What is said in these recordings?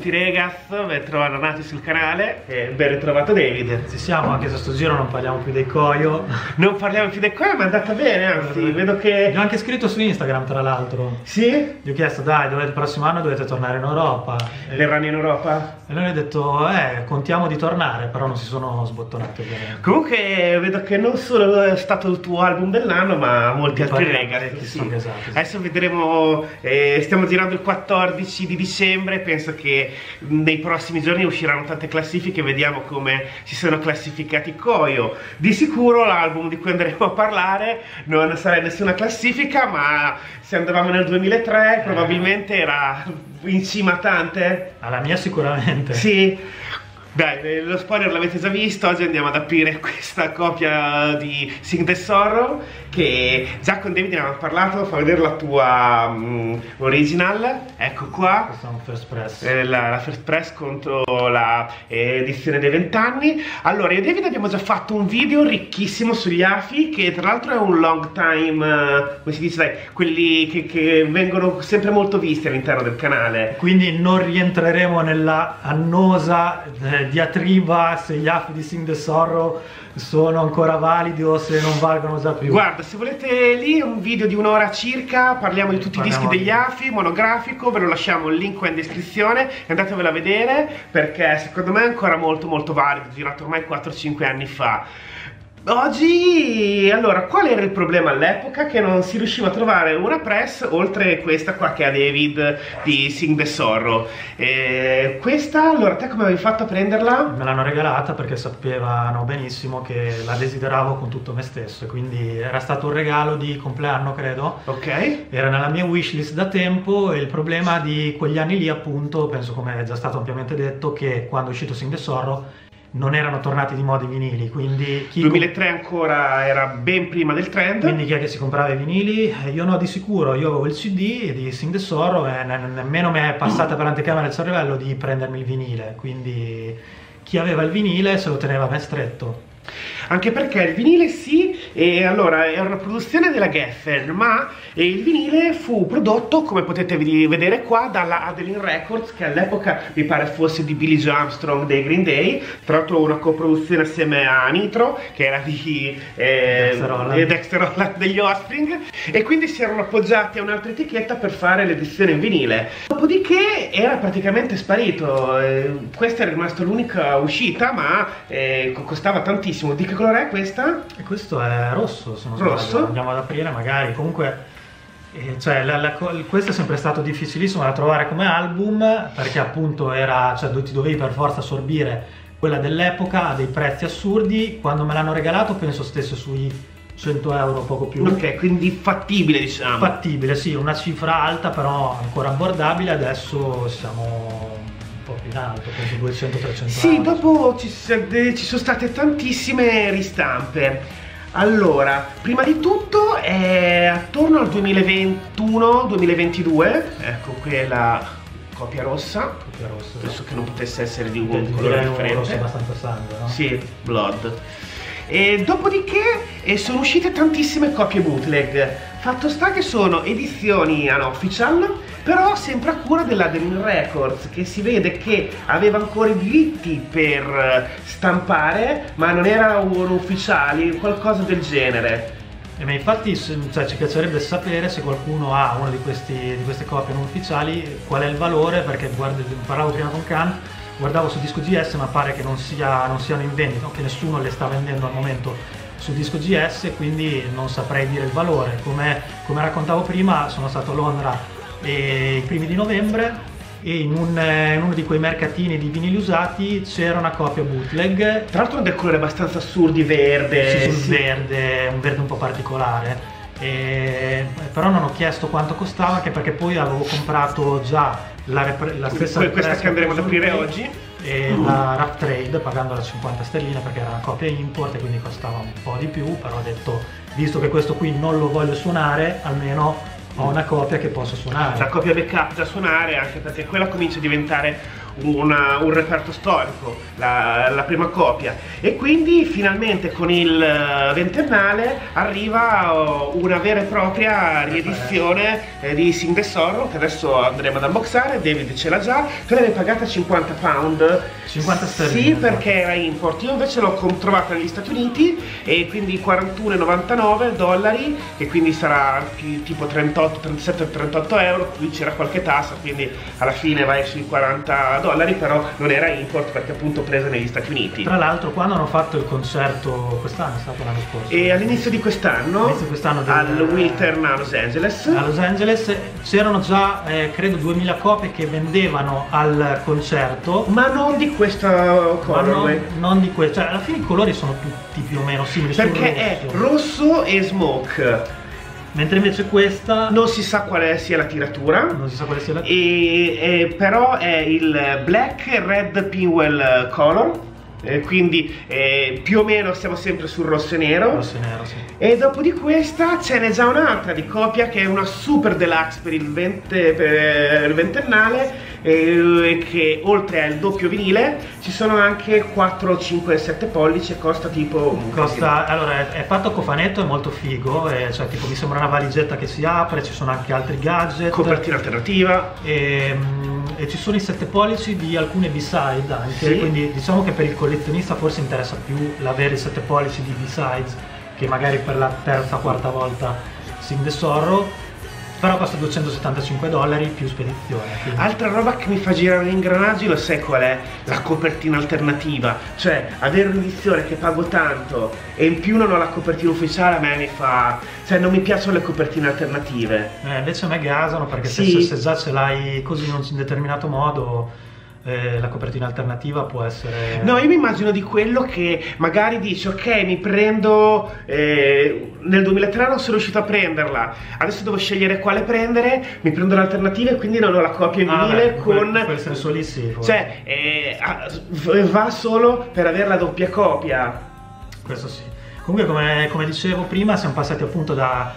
tutti ragazzi, ben tornati sul canale e ben ritrovato David. Ci siamo, anche se sto giro non parliamo più dei Coio. Non parliamo più dei Coio, ma è andata bene, anzi, vedo che... Gli ho anche scritto su Instagram, tra l'altro. Sì? Gli ho chiesto, dai, il prossimo anno dovete tornare in Europa. E verranno in Europa? E lui mi ha detto, contiamo di tornare, però non si sono sbottonati bene. Comunque, vedo che non solo è stato il tuo album dell'anno, ma molti altri ragazzi. Sì, esatto. Adesso vedremo, stiamo girando il 14 di dicembre, penso che nei prossimi giorni usciranno tante classifiche, vediamo come si sono classificati Coio. Di sicuro l'album di cui andremo a parlare non sarà in nessuna classifica, ma se andavamo nel 2003 probabilmente era in cima a tante. Alla mia sicuramente. Sì. Dai, lo spoiler l'avete già visto, oggi andiamo ad aprire questa copia di Sing the Sorrow che già con David ne avevamo parlato, fa vedere la tua original, ecco qua. Questa è un first press. La first press contro la edizione dei 20 anni. Allora, io e David abbiamo già fatto un video ricchissimo sugli AFI, che tra l'altro è un long time, come si dice, dai, quelli che vengono sempre molto visti all'interno del canale. Quindi non rientreremo nella annosa... diatriba se gli AFI di Sing the Sorrow sono ancora validi o se non valgono già più. Guarda, se volete lì un video di un'ora circa, parliamo di tutti i dischi degli AFI, monografico, ve lo lasciamo il link qua in descrizione, andatevelo a vedere perché secondo me è ancora molto molto valido, girato ormai 4-5 anni fa. Oggi, allora, qual era il problema all'epoca? Che non si riusciva a trovare una press oltre questa qua che ha David di Sing the Sorrow. E questa, allora, te come avevi fatto a prenderla? Me l'hanno regalata perché sapevano benissimo che la desideravo con tutto me stesso, quindi era stato un regalo di compleanno, credo. Ok. Era nella mia wishlist da tempo e il problema di quegli anni lì, appunto, penso come è già stato ampiamente detto, che quando è uscito Sing the Sorrow non erano tornati di moda i vinili, quindi... Il 2003 ancora era ben prima del trend. Quindi chi è che si comprava i vinili? Io no, di sicuro, io avevo il CD di Sing the Sorrow e nemmeno mi è passata per l'anticamera del cervello di prendermi il vinile, quindi chi aveva il vinile se lo teneva ben stretto. Anche perché il vinile sì, e allora era una produzione della Geffen, ma il vinile fu prodotto, come potete vedere qua, dalla Adeline Records, che all'epoca mi pare fosse di Billy Joe Armstrong dei Green Day, tra l'altro una coproduzione assieme a Nitro, che era di Dexterola degli Offspring, e quindi si erano appoggiati a un'altra etichetta per fare l'edizione in vinile. Dopodiché era praticamente sparito, questa era rimasta l'unica uscita, ma costava tantissimo. Di che colore è questa? E questo è rosso, se non sbaglio. Rosso. Andiamo ad aprire magari, comunque cioè, questo è sempre stato difficilissimo da trovare come album perché appunto era, cioè, ti dovevi per forza assorbire quella dell'epoca a dei prezzi assurdi. Quando me l'hanno regalato penso stesse sui 100 euro, poco più. Ok, quindi fattibile, diciamo. Fattibile, sì, una cifra alta però ancora abbordabile. Adesso siamo... in alto, penso 200-300. Sì, dopo ci sono state tantissime ristampe. Allora, prima di tutto è attorno al 2021-2022, ecco qui la copia rossa, penso che non potesse essere di un colore differente. Rosso abbastanza sangue, no? Sì, blood. E dopodiché sono uscite tantissime copie bootleg. Fatto sta che sono edizioni unofficial, però sempre a cura della Dream Records, che si vede che aveva ancora i diritti per stampare, ma non erano ufficiali, qualcosa del genere. Ma infatti, cioè, ci piacerebbe sapere se qualcuno ha una di queste copie non ufficiali, qual è il valore, perché parlavo prima con Can, guardavo su Disco GS, ma pare che non siano in vendita, che nessuno le sta vendendo al momento su Disco GS, quindi non saprei dire il valore. Come raccontavo prima, sono stato a Londra i primi di novembre e in uno di quei mercatini di vinili usati c'era una copia bootleg. Tra l'altro del colore abbastanza assurdi, verde. Sì, sì. Verde, un verde un po' particolare. Però non ho chiesto quanto costava, anche perché poi avevo comprato già la stessa questa che andremo ad aprire oggi e la Rough Trade, pagandola 50 sterline perché era una copia import e quindi costava un po' di più, però ho detto, visto che questo qui non lo voglio suonare, almeno ho una copia che posso suonare, la copia backup da suonare, anche perché quella comincia a diventare un reperto storico, la prima copia, e quindi finalmente con il ventennale arriva una vera e propria riedizione di Sing the Sorrow, che adesso andremo ad unboxare. David ce l'ha già, tu l'avevi pagata £50. 50 sterline? Sì, perché era import. Io invece l'ho trovata negli Stati Uniti e quindi $41,99, che quindi sarà tipo 38, 37, 38 euro, qui c'era qualche tassa, quindi alla fine vai sui $40, però non era import perché appunto presa negli Stati Uniti. Tra l'altro quando hanno fatto il concerto quest'anno, è stato l'anno scorso? E all'inizio di quest'anno, al Wiltern a Los Angeles. A Los Angeles c'erano già credo 2000 copie che vendevano al concerto. Ma non di questa colorway. Non di questa, cioè alla fine i colori sono tutti più o meno simili. Perché è rosso e smoke. Mentre invece questa non si sa quale sia la tiratura, però è il black red pinwheel color. Quindi più o meno siamo sempre sul rosso e nero, sì. E dopo di questa ce n'è già un'altra di copia che è una super deluxe per il ventennale, che oltre al doppio vinile ci sono anche 4, 5, 7 pollici e costa tipo allora è fatto a cofanetto, è molto figo, cioè tipo mi sembra una valigetta che si apre, ci sono anche altri gadget, copertina alternativa e ci sono i 7 pollici di alcune B-side anche, sì. Quindi diciamo che per il collezionista forse interessa più l'avere i 7 pollici di B-sides che magari per la terza o quarta volta Sing the Sorrow, però costa $275 più spedizione. Quindi. Altra roba che mi fa girare gli ingranaggi, lo sai qual è? La copertina alternativa, cioè avere un'edizione che pago tanto e in più non ho la copertina ufficiale, a me mi fa... cioè non mi piacciono le copertine alternative. Invece a me gasano perché sì. Se già ce l'hai così in un determinato modo... la copertina alternativa può essere... No, io mi immagino di quello che magari dice ok, mi prendo... nel 2003 non sono riuscito a prenderla, adesso devo scegliere quale prendere, mi prendo l'alternativa e quindi non ho la copia in vinile con... in quel senso lì sì, forse. Cioè, va solo per avere la doppia copia. Questo sì. Comunque, come dicevo prima, siamo passati appunto da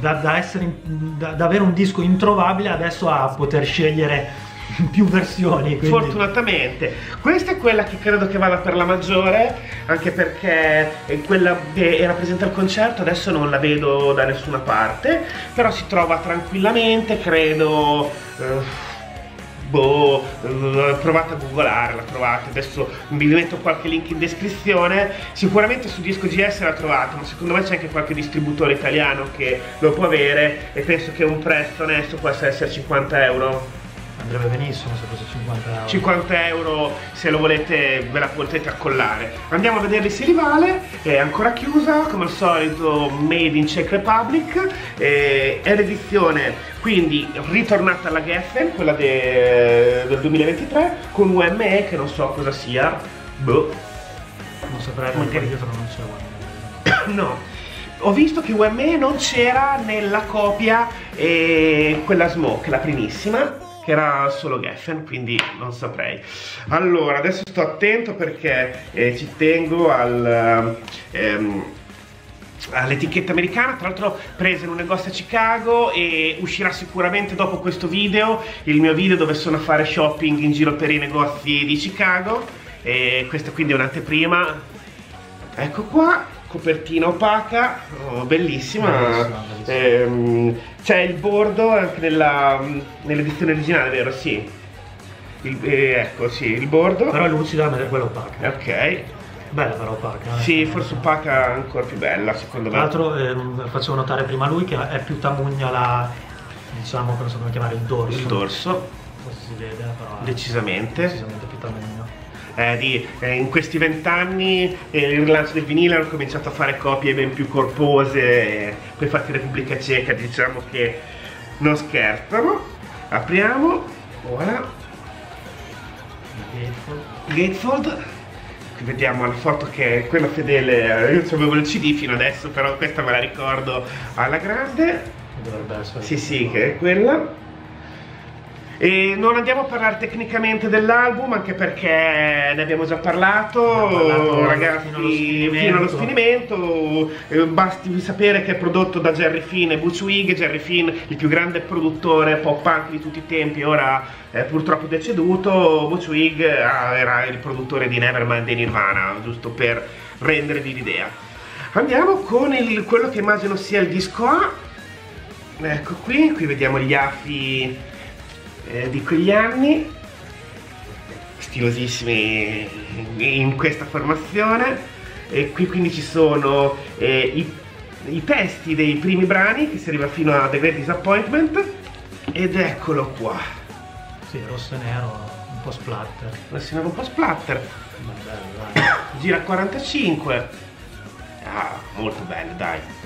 avere un disco introvabile adesso a poter scegliere più versioni, quindi. Fortunatamente questa è quella che credo che vada per la maggiore, anche perché quella che era presente al concerto adesso non la vedo da nessuna parte, però si trova tranquillamente, credo provate a googolare, la trovate, adesso vi metto qualche link in descrizione, sicuramente su Disco GS la trovate, ma secondo me c'è anche qualche distributore italiano che lo può avere e penso che un prezzo onesto possa essere €50. Andrebbe benissimo se fosse €50. €50 se lo volete, ve la potete accollare. Andiamo a vedere se li vale. È ancora chiusa, come al solito made in Czech Republic, è l'edizione quindi ritornata alla Geffen, quella del 2023, con UME che non so cosa sia, boh, non saprei, perché dietro non c'è UME. No, ho visto che UME non c'era nella copia quella smoke, la primissima, era solo Geffen, quindi non saprei. Allora, adesso sto attento perché ci tengo all'etichetta americana, tra l'altro presa in un negozio a Chicago, e uscirà sicuramente dopo questo video il mio video dove sono a fare shopping in giro per i negozi di Chicago, e questa quindi è un'anteprima. Ecco qua, copertina opaca, oh, bellissima, bellissima, bellissima. C'è il bordo anche nell'edizione originale, vero? Sì, ecco, sì, il bordo. Però è lucida, ma è quella opaca. Ok. Bella però opaca. Sì, forse opaca ancora più bella, secondo me. Tra l'altro facevo notare prima lui che è più tamugna la, diciamo, come so come chiamare, il dorso. Il dorso. Forse si vede, però decisamente. Decisamente più tamugna. In questi 20 anni il rilancio del vinile hanno cominciato a fare copie ben più corpose, poi fatti in Repubblica Ceca, diciamo che non scherzano. Apriamo, voilà. Gatefold. Vediamo la foto che è quella fedele, io avevo il CD fino adesso, però questa me la ricordo alla grande. Dovrebbe essere. Sì, sì, che è quella. E non andiamo a parlare tecnicamente dell'album, anche perché ne abbiamo già parlato ragazzi fino allo sfinimento. Basti sapere che è prodotto da Jerry Finn e Butch Vig. Jerry Finn, il più grande produttore pop punk di tutti i tempi, ora è purtroppo deceduto. Butch Vig era il produttore di Nevermind e Nirvana, giusto per rendervi l'idea. Andiamo con quello che immagino sia il disco A. Ecco qui, qui vediamo gli AFI di quegli anni, stilosissimi in questa formazione, e qui quindi ci sono i testi dei primi brani, che si arriva fino a The Great Disappointment, ed eccolo qua. Sì, rosso e nero, un po' splatter. Rosso e nero un po' splatter. Ma bello, dai. Gira 45. Ah, molto bello, dai.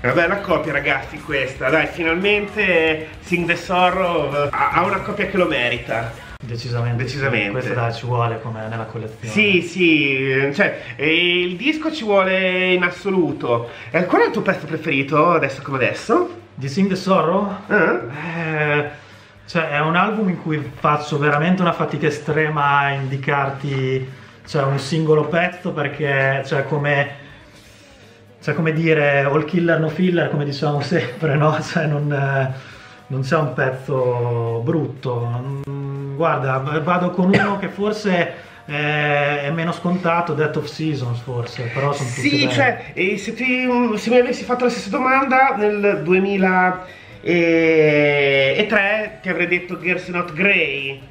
Una bella coppia ragazzi questa, dai, finalmente Sing the Sorrow ha una coppia che lo merita. Decisamente, decisamente. Questa dai, ci vuole come nella collezione. Sì, sì, cioè il disco ci vuole in assoluto. Qual è il tuo pezzo preferito, adesso come adesso? Di Sing the Sorrow? Cioè è un album in cui faccio veramente una fatica estrema a indicarti un singolo pezzo, perché come dire, all killer no filler, come diciamo sempre, no? Non c'è un pezzo brutto. Guarda, vado con uno che forse è meno scontato, Death of Seasons forse, però sono tutti belli. Sì, cioè, se mi avessi fatto la stessa domanda nel 2003 ti avrei detto Girls Not Grey.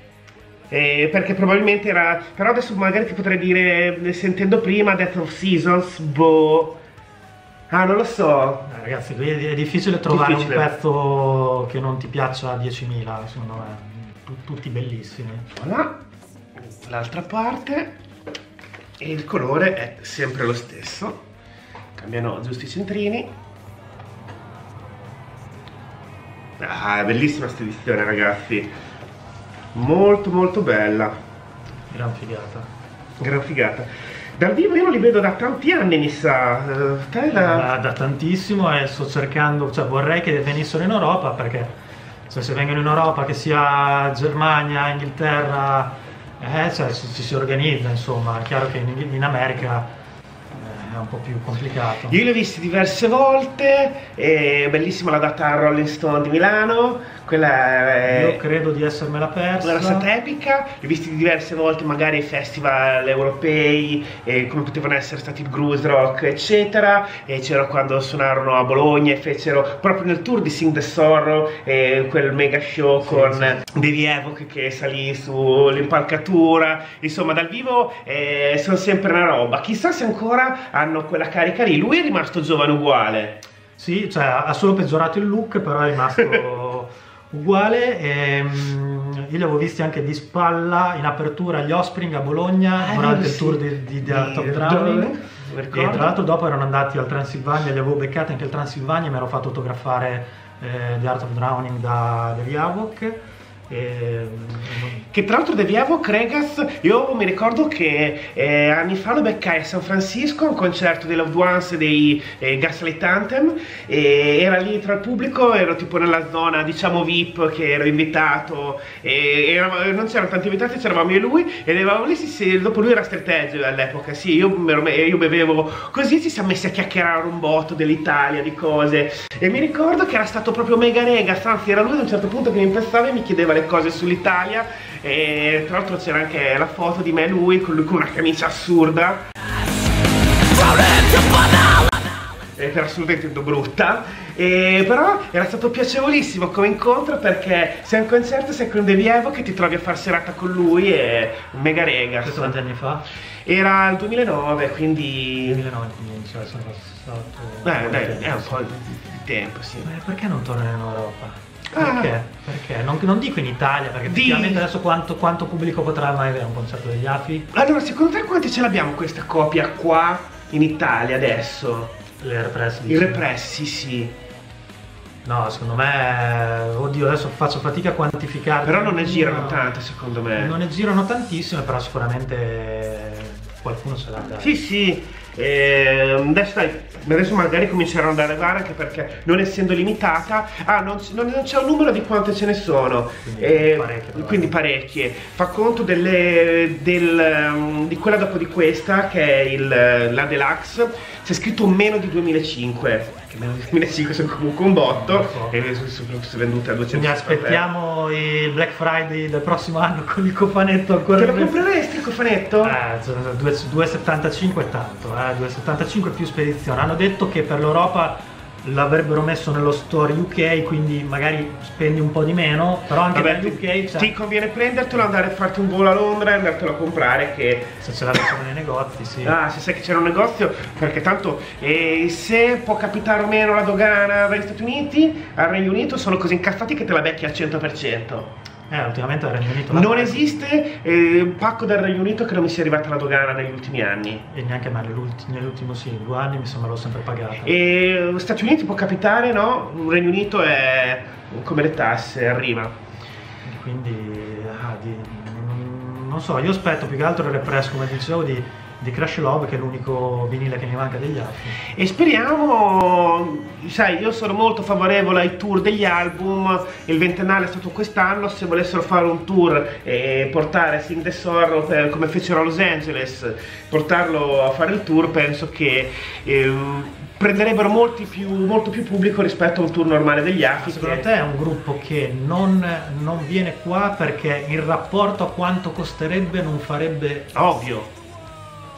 Perché probabilmente era... Però adesso magari ti potrei dire, sentendo prima Death of Seasons, boh... Ah, non lo so. Ragazzi, qui è difficile trovare un pezzo che non ti piaccia a 10.000, secondo me. Tutti bellissimi. Voilà, l'altra parte, e il colore è sempre lo stesso. Cambiano giusti i centrini. Ah, è bellissima questa edizione, ragazzi. Molto, molto bella. Gran figata. Gran figata. Dal vivo io non li vedo da tanti anni, mi sa. Da tantissimo, e sto cercando, vorrei che venissero in Europa, perché se vengono in Europa, che sia Germania, Inghilterra, ci si organizza, insomma. È chiaro che in America è un po' più complicato. Io li ho visti diverse volte, bellissima la data a Rolling Stone di Milano, quella è... Io credo di essermela persa. Una data epica, li ho visti diverse volte magari ai festival europei, come potevano essere stati il Groove Rock, eccetera, c'era quando suonarono a Bologna e fecero proprio nel tour di Sing the Sorrow, quel mega show con Yavok che salì sull'impalcatura, insomma dal vivo sono sempre una roba, chissà se ancora hanno quella carica lì. Lui è rimasto giovane uguale. Sì, cioè ha solo peggiorato il look, però è rimasto uguale. E, io li avevo visti anche di spalla in apertura agli Offspring a Bologna durante il tour di The Art of Drowning, e tra l'altro dopo erano andati al Transilvania, li avevo beccati anche al Transilvania, mi ero fatto autografare The Art of Drowning da Yavok. Che tra l'altro deviavo Cregas, io mi ricordo che anni fa lo beccai a San Francisco a un concerto dei Loved Ones e dei Gaslight Anthem, e era lì tra il pubblico, ero tipo nella zona diciamo VIP, che ero invitato, non c'erano tanti invitati, c'eravamo io e lui, e eravamo lì, dopo lui era strategico all'epoca, sì, io bevevo così, ci siamo messi a chiacchierare un botto dell'Italia, di cose, e mi ricordo che era stato proprio mega Regas, anzi era lui ad un certo punto che mi pensava e mi chiedeva le cose sull'Italia, e tra l'altro c'era anche la foto di me e lui con una camicia assurda, per assurdo intendo brutta, però era stato piacevolissimo come incontro, perché sei a un concerto, sei con un Devievo che ti trovi a far serata con lui, e mega rega. Questo quanti anni fa? Era il 2009, quindi... 2009, quindi sono passato... Dai, è un po' di tempo, sì. Ma perché non torna in Europa? Perché? Perché? Non dico in Italia, perché effettivamente adesso quanto pubblico potrà mai avere un concerto degli AFI? Allora, secondo te quanti ce l'abbiamo questa copia qua in Italia adesso? Le Repress, i Repress, sì. No, secondo me, oddio, adesso faccio fatica a quantificare. Però non ne girano tante, secondo me. Non ne girano tantissime, però sicuramente... qualcuno sarà andato. Sì, sì. Adesso magari cominceranno ad arrivare, anche perché non essendo limitata, non c'è un numero di quante ce ne sono, quindi, parecchie. Fa conto di quella dopo di questa, che è la Deluxe, c'è scritto meno di 2005. Meno di 2005 sono comunque un botto, so. E sono vendute a 200. Quindi aspettiamo il Black Friday del prossimo anno con il cofanetto ancora. Te lo compreresti il cofanetto? 2,75 è tanto, 2,75 più spedizione. Hanno detto che per l'Europa l'avrebbero messo nello store UK, quindi magari spendi un po' di meno, però anche per UK ti conviene prendertelo, andare a farti un volo a Londra e andartelo a comprare, che se ce l'avessero nei negozi, sì. Se sai che c'era un negozio, perché tanto se può capitare o meno la dogana dagli Stati Uniti, al Regno Unito sono così incazzati che te la becchi al 100%. Ultimamente al Regno Unito non esiste pacco del Regno Unito che non mi sia arrivata la dogana negli ultimi anni. E neanche male, nell'ultimo sì, 2 anni mi sembra l'ho sempre pagata. E Stati Uniti può capitare, no? Il Regno Unito è come le tasse, arriva. Quindi, non so, io aspetto più che altro il repress, come dicevo, di Crash Love, che è l'unico vinile che mi manca degli altri. E speriamo, sai, io sono molto favorevole ai tour degli album. Il ventennale è stato quest'anno. Se volessero fare un tour e portare Sing the Sorrow come fecero a Los Angeles, portarlo a fare il tour, penso che prenderebbero molto più pubblico rispetto a un tour normale degli AFI. Secondo te è un gruppo che non viene qua perché in rapporto a quanto costerebbe non farebbe ovvio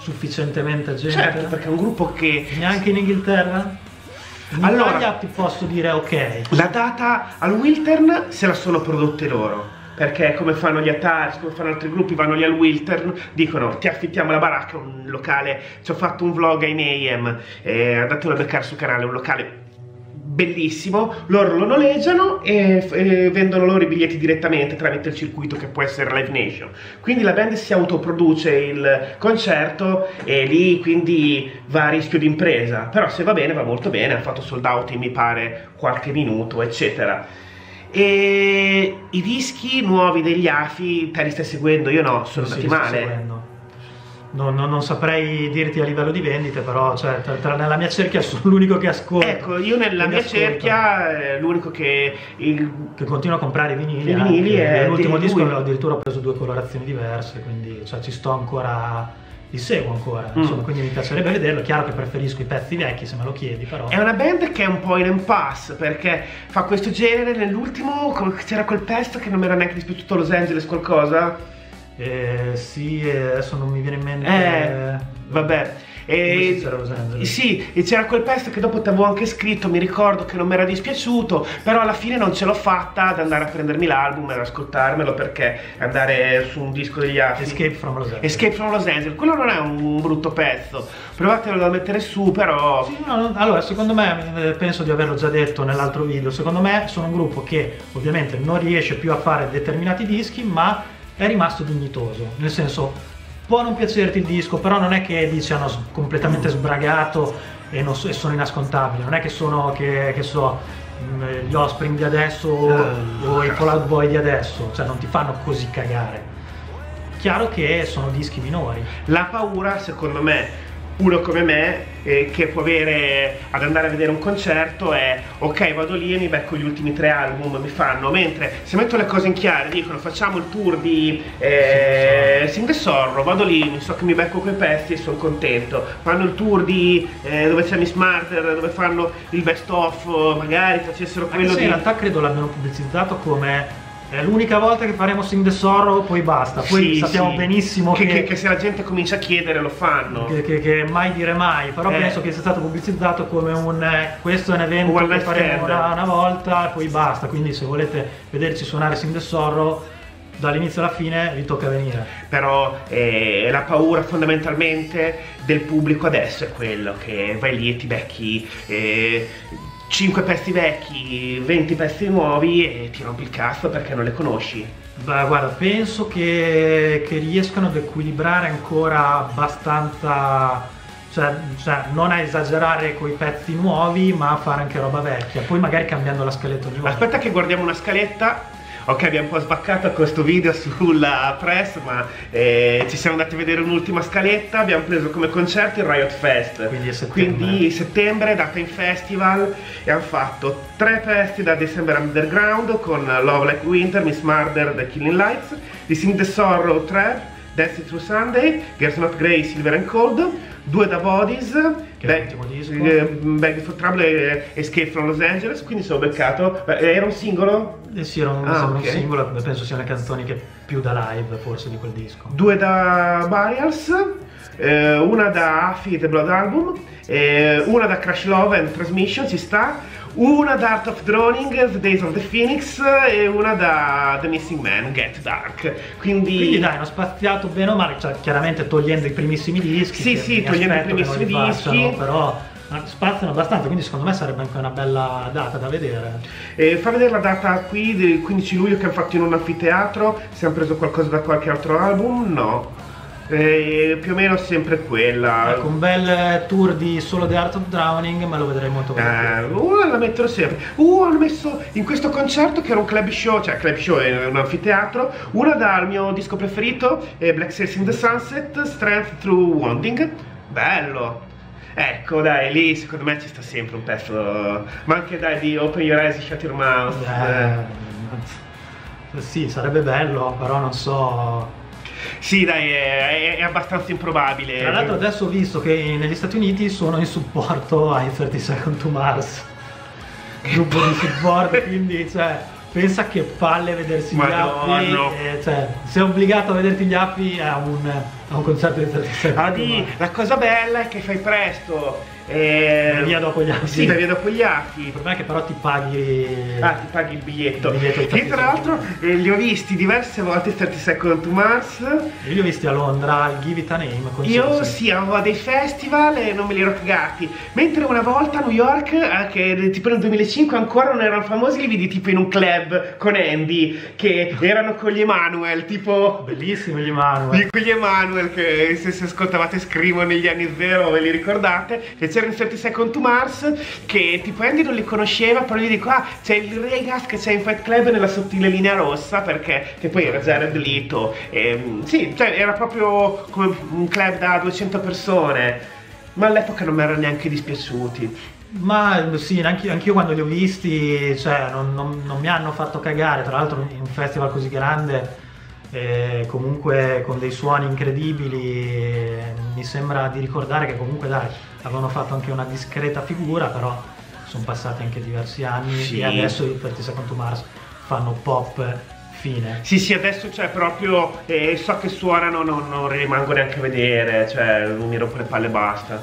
sufficientemente gente? Certo, perché è un gruppo che... Neanche in Inghilterra? Allora, ti posso dire ok. La data al Wiltern se la sono prodotte loro, perché come fanno gli Atari, come fanno altri gruppi, vanno lì al Wiltern, dicono ti affittiamo la baracca, un locale, ci ho fatto un vlog ai Mayhem, andatelo a beccare sul canale, un locale bellissimo, loro lo noleggiano e vendono loro i biglietti direttamente tramite il circuito che può essere Live Nation. Quindi la band si autoproduce il concerto e lì quindi va a rischio di impresa, però se va bene va molto bene, ha fatto sold out in mi pare qualche minuto eccetera. E i dischi nuovi degli AFI te li stai seguendo? Io no, sono andati male. Non saprei dirti a livello di vendite, però cioè, nella mia cerchia sono l'unico che ascolta. Ecco, io nella mia cerchia l'unico che continua a comprare i vinili. L'ultimo disco addirittura ho preso 2 colorazioni diverse, quindi cioè, ci sto ancora... Li seguo ancora, insomma, quindi mi piacerebbe vederlo. Chiaro che preferisco i pezzi vecchi se me lo chiedi, però. È una band che è un po' in impasse perché fa questo genere. Nell'ultimo c'era quel pezzo che non mi era neanche dispiaciuto, Los Angeles qualcosa. Sì, adesso non mi viene in mente. Vabbè. C'era Los Angeles. Sì, e c'era quel pezzo che dopo ti avevo anche scritto, mi ricordo che non mi era dispiaciuto, però alla fine non ce l'ho fatta ad andare a prendermi l'album e ad ascoltarmelo, perché andare su un disco degli altri. Escape from Los Angeles, quello non è un brutto pezzo, provatelo da mettere su, però... Sì, no, allora, secondo me, penso di averlo già detto nell'altro video, secondo me sono un gruppo che ovviamente non riesce più a fare determinati dischi, ma è rimasto dignitoso, nel senso può non piacerti il disco, però non è che dici hanno completamente sbragato e sono inascoltabili, non è che sono, che so, gli Offspring di adesso o i Fall Out Boy di adesso, cioè non ti fanno così cagare. Chiaro che sono dischi minori. La paura, secondo me, uno come me che può avere ad andare a vedere un concerto è ok, vado lì e mi becco gli ultimi 3 album, mi fanno, mentre se metto le cose in chiaro, dicono facciamo il tour di Sing the Sorrow, vado lì, so che mi becco quei pezzi e sono contento, fanno il tour di dove c'è Miss Murder, dove fanno il best of, magari facessero quello di... In realtà credo l'abbiano pubblicizzato come è l'unica volta che faremo Sing the Sorrow, poi basta. Poi sì, sappiamo benissimo che se la gente comincia a chiedere lo fanno. Che mai dire mai, però penso che sia stato pubblicizzato come un questo è un evento che faremo una volta e poi basta. Quindi se volete vederci suonare Sing the Sorrow dall'inizio alla fine vi tocca venire. Però la paura fondamentalmente del pubblico adesso è quello, che vai lì e ti becchi 5 pezzi vecchi, 20 pezzi nuovi e ti rompi il cazzo perché non le conosci. Beh, guarda, penso che riescano ad equilibrare ancora abbastanza, cioè non a esagerare con i pezzi nuovi ma a fare anche roba vecchia, poi magari cambiando la scaletta ogni volta. Aspetta che guardiamo una scaletta. Ok, abbiamo un po' sbaccato questo video sulla press, ma ci siamo andati a vedere un'ultima scaletta. Abbiamo preso come concerto il Riot Fest, quindi settembre, data in festival, e hanno fatto 3 festi da December Underground con Love Like Winter, Miss Murder, The Killing Lights, di Sing the Sorrow 3, Dancing Through Sunday, Girls Not Grey, Silver and Cold, 2 da Bodies, Bag for Trouble e Escape from Los Angeles. Quindi sono beccato. Era un singolo? Sì, era un singolo, penso siano le canzoni che più da live forse di quel disco. 2 da Burials, 1 da AFI, The Blood Album, 1 da Crash Love and Transmission, ci sta, 1 da Art of Drowning, The Days of the Phoenix, e 1 da The Missing Man, Get Dark. Quindi dai, hanno spaziato bene o male, cioè, chiaramente togliendo i primissimi dischi. Sì, sì, togliendo i primissimi dischi, passano, però spaziano abbastanza, quindi secondo me sarebbe anche una bella data da vedere. Fa vedere la data qui del 15 luglio che hanno fatto in un anfiteatro. Se hanno preso qualcosa da qualche altro album, no. Più o meno sempre quella. Ecco, un bel tour di solo The Art of Drowning, ma lo vedrei molto bene. La metterò sempre. Hanno messo in questo concerto che era un club show, cioè club show è un anfiteatro, una dal mio disco preferito, Black Sails in the Sunset, Strength Through Wounding. Bello. Ecco dai, lì secondo me ci sta sempre un pezzo, ma anche dai di Open Your Eyes, Shut Your Mouth. Sì, sarebbe bello, però non so. Sì dai, è abbastanza improbabile. Tra l'altro adesso ho visto che negli Stati Uniti sono in supporto ai 30 Seconds to Mars, gruppo di supporto, quindi cioè, pensa che palle vedersi gli AFI, cioè, sei obbligato a vederti gli AFI a un concerto di 30 Seconds to Mars. La cosa bella è che fai presto. Vai via dopo gli AFI. Sì, vai via dopo gli AFI. Il problema è che però ti paghi. Ti paghi il biglietto. Io tra l'altro li ho visti diverse volte, 30 Seconds to Mars. Io li ho visti a Londra, al Give It a Name. Io sì, avevo a dei festival e non me li ero cagati. Mentre una volta a New York, anche tipo nel 2005 ancora non erano famosi, li vidi tipo in un club con Andy, che erano con gli Emanuel, tipo. Bellissimi gli Emanuel. Con gli Emanuel che se ascoltavate Scrivo negli anni '0 ve li ricordate. In 30 Seconds to Mars, che tipo Andy non li conosceva, però gli dico: ah, c'è il Regas che c'è in Fight Club nella sottile linea rossa, perché che poi era Jared Leto, sì, cioè era proprio come un club da 200 persone, ma all'epoca non mi erano neanche dispiaciuti. Ma sì, anch'io quando li ho visti, cioè non mi hanno fatto cagare, tra l'altro in un festival così grande, comunque con dei suoni incredibili. Mi sembra di ricordare che comunque dai, avevano fatto anche una discreta figura, però sono passati anche diversi anni, sì. E adesso i 30 Seconds to Mars fanno pop fine. Sì sì, adesso cioè proprio so che suonano, non rimango neanche a vedere, cioè mi rompo le palle e basta.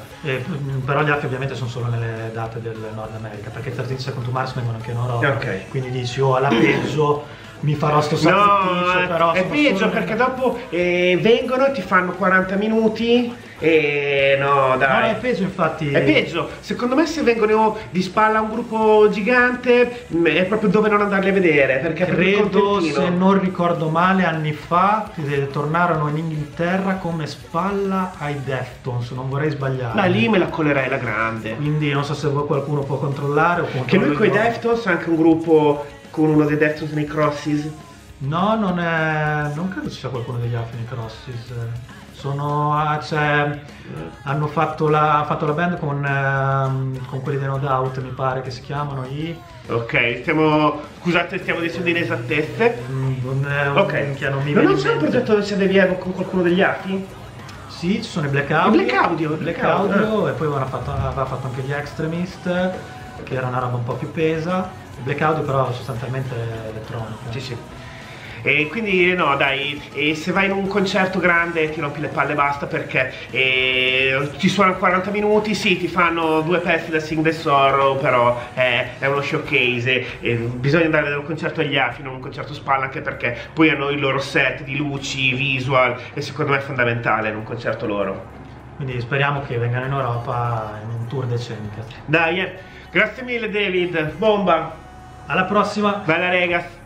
Però gli AFI ovviamente sono solo nelle date del Nord America, perché i 30 Seconds to Mars vengono anche in Europa, okay. Quindi dici alla peggio mi farò sto sacrificio, però è peggio perché dopo vengono e ti fanno 40 minuti e no dai. No, è peggio, infatti. È peggio. Secondo me se vengono di spalla a un gruppo gigante è proprio dove non andarli a vedere, perché credo, se non ricordo male, anni fa tornarono in Inghilterra come spalla ai Deftones, non vorrei sbagliare. Ma lì me la collerei la grande. Quindi non so se qualcuno può controllare o che noi coi Deftones è anche un gruppo. Con uno dei Deftones nei Crosses? No, non credo ci sia qualcuno degli AFI nei Crosses. Hanno fatto la band con quelli dei No Doubt, mi pare che si chiamano i. Ok, stiamo dicendo inesattezze. Non c'è un progetto dove c'è degli Evo con qualcuno degli AFI? Sì, ci sono i Black Audio. E poi aveva fatto anche gli Extremist, che era una roba un po' più pesa. Black Audio però sostanzialmente elettronica. Sì, sì. E quindi no dai, se vai in un concerto grande ti rompi le palle e basta, perché ti suonano 40 minuti, sì, ti fanno 2 pezzi da Sing the Sorrow, però è uno showcase, bisogna andare a vedere un concerto agli AFI, non un concerto spalla, anche perché poi hanno il loro set di luci, visual, e secondo me è fondamentale in un concerto loro. Quindi speriamo che vengano in Europa in un tour decente. Dai, Grazie mille David, bomba! Alla prossima! Bella rega!